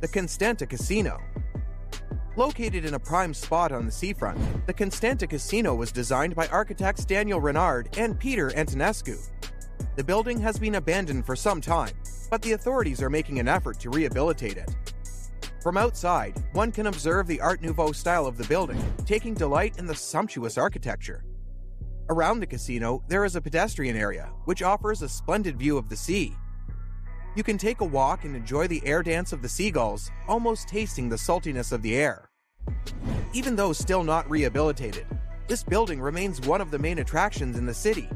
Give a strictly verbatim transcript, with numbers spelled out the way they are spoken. the Constanta Casino. Located in a prime spot on the seafront, the Constanta Casino was designed by architects Daniel Renard and Peter Antonescu. The building has been abandoned for some time, but the authorities are making an effort to rehabilitate it. From outside, one can observe the Art Nouveau style of the building, taking delight in the sumptuous architecture. Around the casino, there is a pedestrian area, which offers a splendid view of the sea. You can take a walk and enjoy the air dance of the seagulls, almost tasting the saltiness of the air. Even though still not rehabilitated, this building remains one of the main attractions in the city,